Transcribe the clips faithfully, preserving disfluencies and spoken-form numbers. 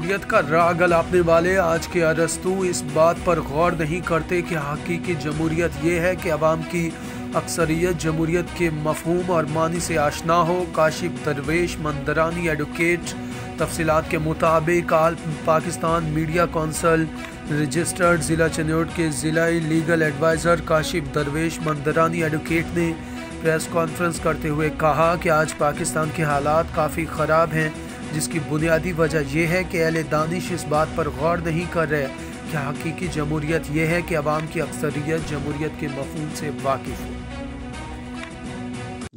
जमहूरियत का राग गलापने वाले आज के अरस्तु इस बात पर गौर नहीं करते कि हकीकी जमहूरियत ये है कि अवाम की अक्सरियत जमहूरियत के मफहूम और मानी से आशना हो। काशिफ दरवेश मंदरानी एडवोकेट तफसीलात के मुताबिक all Pakistan media council registered ज़िला चिनियोट के ज़िला legal adviser Kashif Darvesh Mandrani advocate ने प्रेस कॉन्फ्रेंस करते हुए कहा कि आज पाकिस्तान के हालात काफ़ी ख़राब हैं, जिसकी बुनियादी वजह यह है कि अहले दानिश इस बात पर गौर नहीं कर रहे कि हकीकी जमहूरियत यह है कि अवाम की अक्सरियत जमहूरियत के मफहूम से वाकिफ़ हो।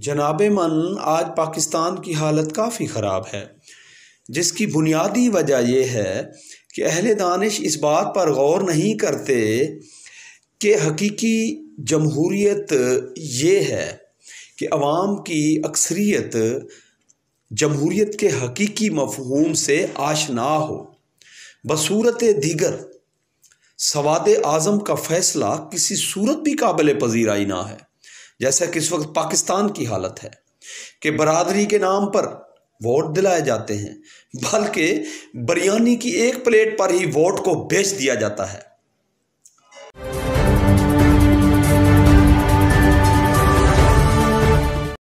जनाब मन, आज पाकिस्तान की हालत काफ़ी ख़राब है, जिसकी बुनियादी वजह यह है कि अहले दानिश इस बात पर गौर नहीं करते कि हकीकी जमहूरियत ये है कि अवाम की अक्सरियत जमहूरियत के हकीकी मफहूम से आशना हो। बसूरत दीगर सवाद आज़म का फ़ैसला किसी सूरत भी काबिल पजीराई ना है, जैसा कि इस वक्त पाकिस्तान की हालत है कि बरादरी के नाम पर वोट दिलाए जाते हैं, बल्कि बिरयानी की एक प्लेट पर ही वोट को बेच दिया जाता है।